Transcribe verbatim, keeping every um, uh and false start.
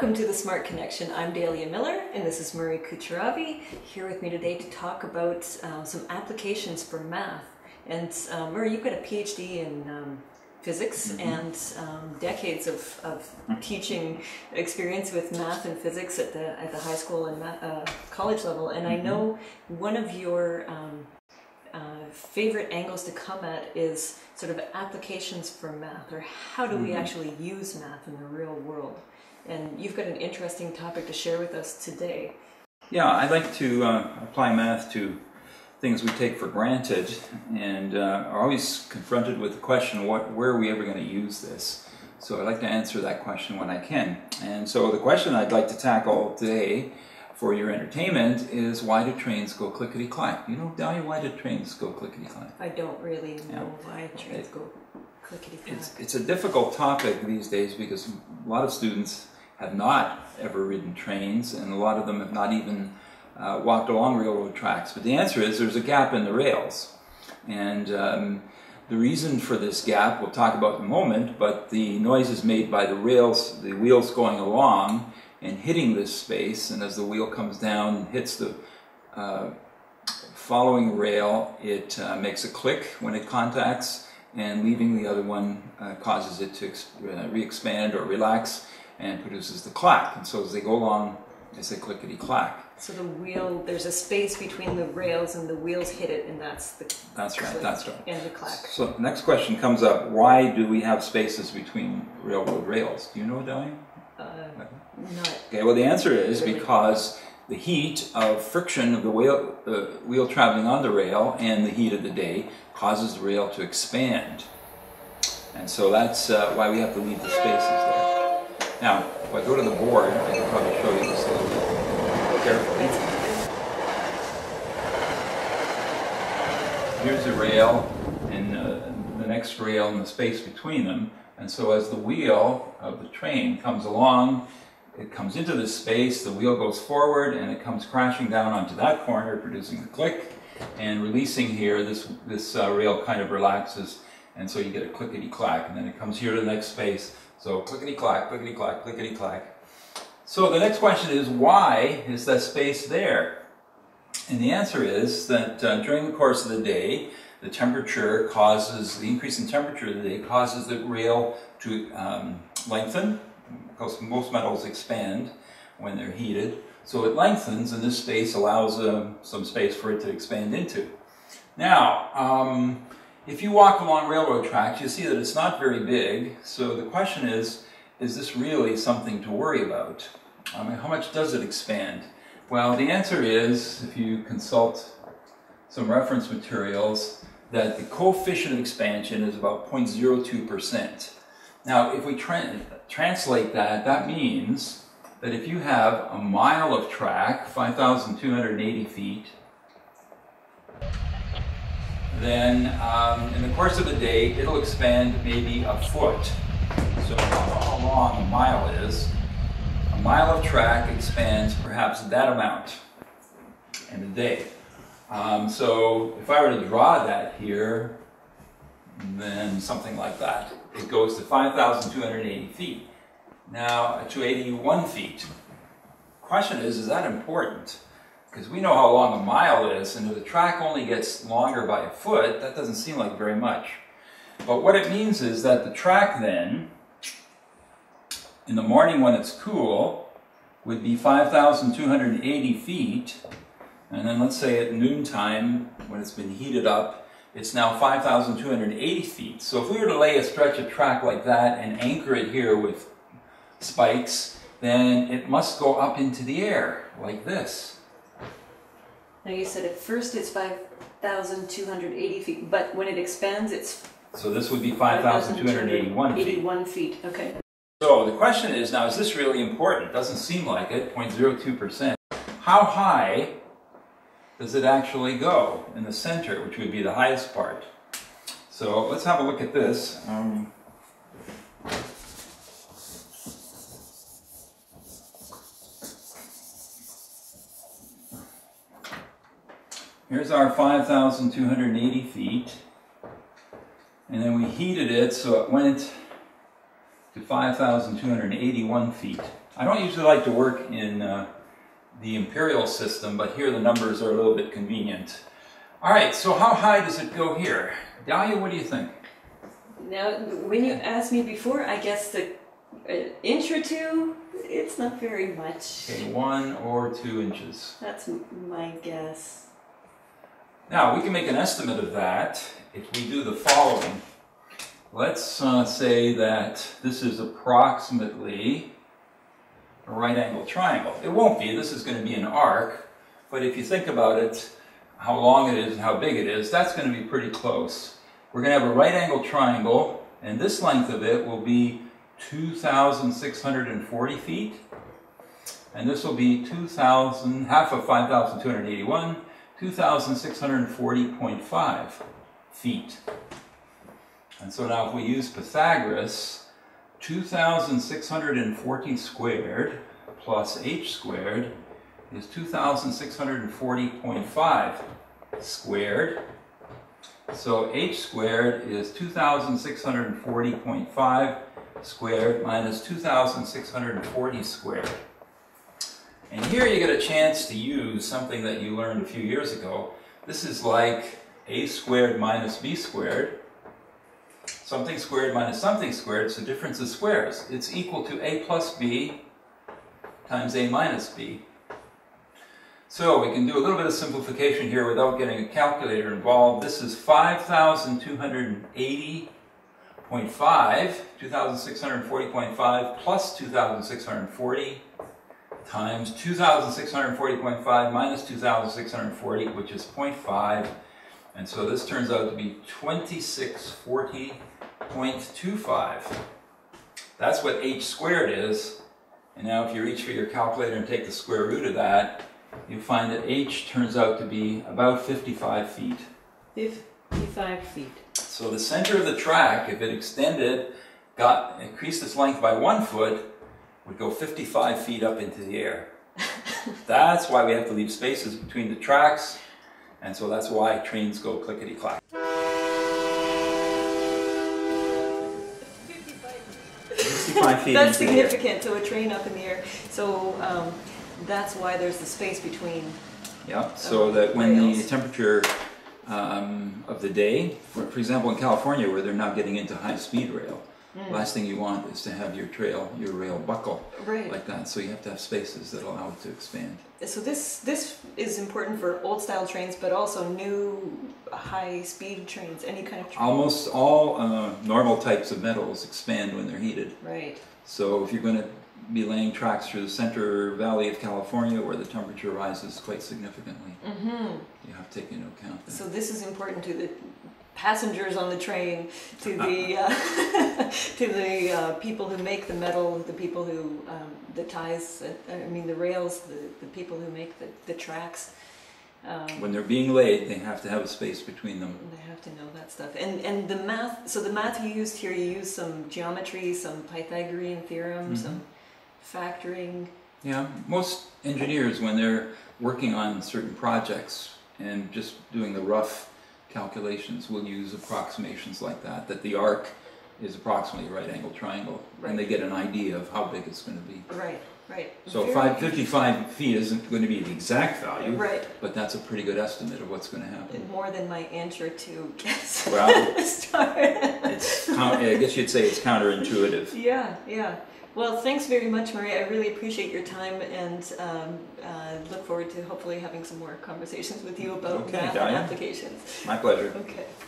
Welcome to The Smart Connection. I'm Dahlia Miller and this is Murray Kucherawy here with me today to talk about uh, some applications for math. And uh, Murray, you've got a PhD in um, physics mm-hmm. and um, decades of, of teaching experience with math and physics at the, at the high school and uh, college level. And mm-hmm. I know one of your um, uh, favorite angles to come at is sort of applications for math, or how do mm-hmm. we actually use math in the real world? And you've got an interesting topic to share with us today. Yeah, I like to uh, apply math to things we take for granted and uh, are always confronted with the question, what, where are we ever going to use this? So I like to answer that question when I can. And so the question I'd like to tackle today for your entertainment is, why do trains go clickety-clack? You know, Dahlia, why do trains go clickety-clack? I don't really know yeah. why trains it, go clickety-clack. It's, it's a difficult topic these days because a lot of students have not ever ridden trains, and a lot of them have not even uh, walked along railroad tracks. But the answer is there's a gap in the rails. And um, the reason for this gap we'll talk about in a moment, but the noise is made by the rails, the wheels going along and hitting this space, and as the wheel comes down and hits the uh, following rail, it uh, makes a click when it contacts, and leaving the other one uh, causes it to re-expand or relax and produces the clack. And so as they go along, they say clickety-clack. So the wheel, there's a space between the rails and the wheels hit it, and that's the That's right, click that's right. and the clack. So the next question comes up, why do we have spaces between railroad rails? Do you know, Dahlia? Uh, not okay, well the answer is really, because the heat of friction of the wheel, uh, wheel traveling on the rail and the heat of the day causes the rail to expand. And so that's uh, why we have to leave the spaces there. Now, if I go to the board, I can probably show you this a little bit carefully. Here's the rail and uh, the next rail and the space between them. And so as the wheel of the train comes along, it comes into this space, the wheel goes forward, and it comes crashing down onto that corner, producing the click, and releasing here, this, this uh, rail kind of relaxes, and so you get a clickety-clack, and then it comes here to the next space. So clickety-clack, clickety-clack, clickety-clack. So the next question is, why is that space there? And the answer is that uh, during the course of the day, the temperature causes, the increase in temperature of the day causes the rail to um, lengthen, because most metals expand when they're heated. So it lengthens, and this space allows uh, some space for it to expand into. Now, um, if you walk along railroad tracks, you see that it's not very big, so the question is, is this really something to worry about? I mean, how much does it expand? Well, the answer is, if you consult some reference materials, that the coefficient of expansion is about zero point zero two percent. Now, if we tra translate that, that means that if you have a mile of track, five thousand two hundred eighty feet, then um, in the course of the day, it'll expand maybe a foot. So how long a mile is, a mile of track expands perhaps that amount in a day. Um, so if I were to draw that here, then something like that. It goes to five thousand two hundred eighty feet. Now, to eighty-one feet. Question is, is that important? Because we know how long a mile is, and if the track only gets longer by a foot, that doesn't seem like very much. But what it means is that the track then, in the morning when it's cool, would be five thousand two hundred eighty feet, and then let's say at noontime, when it's been heated up, it's now five thousand two hundred eighty feet. So if we were to lay a stretch of track like that and anchor it here with spikes, then it must go up into the air, like this. Now you said at first it's five thousand two hundred eighty feet, but when it expands it's... So this would be five thousand two hundred eighty-one feet. eighty-one feet, okay. So the question is now, is this really important? Doesn't seem like it, zero point zero two percent. How high does it actually go in the center, which would be the highest part? So let's have a look at this. Um, Here's our five thousand two hundred eighty feet, and then we heated it so it went to five thousand two hundred eighty-one feet I don't usually like to work in uh, the imperial system, but here the numbers are a little bit convenient. All right, so how high does it go here? Dahlia, what do you think? Now, when you asked me before, I guess the an inch or two, it's not very much. Okay, one or two inches. That's my guess. Now, we can make an estimate of that if we do the following. Let's uh, say that this is approximately a right angle triangle. It won't be, this is going to be an arc, but if you think about it, how long it is and how big it is, that's going to be pretty close. We're going to have a right angle triangle, and this length of it will be two thousand six hundred forty feet, and this will be two thousand, half of five thousand two hundred eighty-one, two thousand six hundred forty point five feet. And so now if we use Pythagoras, two thousand six hundred forty squared plus h squared is two thousand six hundred forty point five squared. So h squared is two thousand six hundred forty point five squared minus two thousand six hundred forty squared. And here you get a chance to use something that you learned a few years ago. This is like a squared minus b squared. Something squared minus something squared, so difference of squares. It's equal to a plus b times a minus b. So we can do a little bit of simplification here without getting a calculator involved. This is five thousand two hundred eighty. two thousand six hundred forty point five plus two thousand six hundred forty times two thousand six hundred forty point five minus two thousand six hundred forty, which is zero point five, and so this turns out to be two thousand six hundred forty point two five. That's what h squared is, and now if you reach for your calculator and take the square root of that, you find that h turns out to be about fifty-five feet. fifty-five feet. So the center of the track, if it extended, got increased its length by one foot, would go fifty-five feet up into the air. That's why we have to leave spaces between the tracks, and so that's why trains go clickety-clack. fifty-five feet. That's significant. So a train up in the air. So um, that's why there's the space between. Yeah. So that when the temperature Um, of the day, for, for example, in California, where they're now getting into high-speed rail, mm. last thing you want is to have your trail, your rail buckle right. like that. So you have to have spaces that allow it to expand. So this this is important for old-style trains, but also new high-speed trains, any kind of train. Almost all uh, normal types of metals expand when they're heated. Right. So if you're going to be laying tracks through the center valley of California where the temperature rises quite significantly. Mm-hmm. You have to take into account that. So this is important to the passengers on the train, to the uh, to the uh, people who make the metal, the people who, um, the ties, uh, I mean the rails, the, the people who make the, the tracks. Um, when they're being laid, they have to have a space between them. They have to know that stuff. And and the math, so the math you used here, you used some geometry, some Pythagorean theorem, mm-hmm. some factoring. Yeah, most engineers, when they're working on certain projects and just doing the rough calculations, will use approximations like that, that the arc is approximately a right angle triangle, right. and they get an idea of how big it's going to be. Right, right. So fifty-five feet isn't going to be the exact value, right. but that's a pretty good estimate of what's going to happen. More than my inch or two guess. Well, it's, I guess you'd say it's counterintuitive. Yeah, yeah. Well, thanks very much, Murray. I really appreciate your time, and um, uh, look forward to hopefully having some more conversations with you about okay, math and applications. My pleasure. Okay.